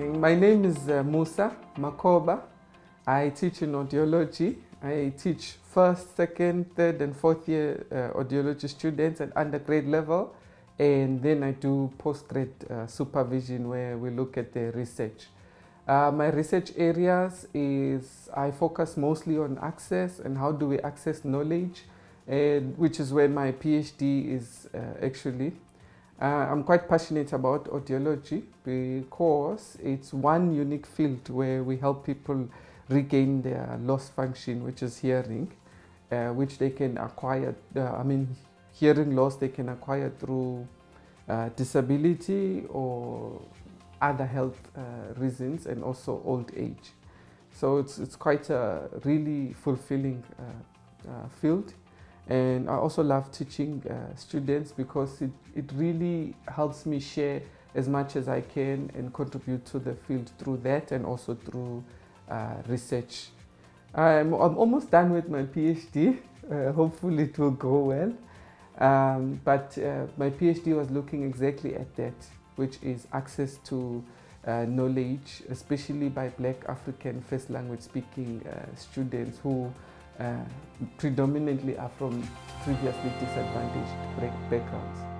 Okay, my name is Musa Makhoba. I teach in audiology. I teach first, second, third and fourth year audiology students at undergrad level, and then I do postgrad supervision where we look at the research. My research areas is I focus mostly on access and how do we access knowledge, and which is where my PhD is actually. I'm quite passionate about audiology because it's one unique field where we help people regain their lost function, which is hearing, which they can acquire, hearing loss they can acquire through disability or other health reasons, and also old age. So it's quite a really fulfilling field. And I also love teaching students because it really helps me share as much as I can and contribute to the field through that and also through research. I'm almost done with my PhD. Hopefully it will go well. But my PhD was looking exactly at that, which is access to knowledge, especially by Black African first language speaking students who predominantly are from previously disadvantaged backgrounds.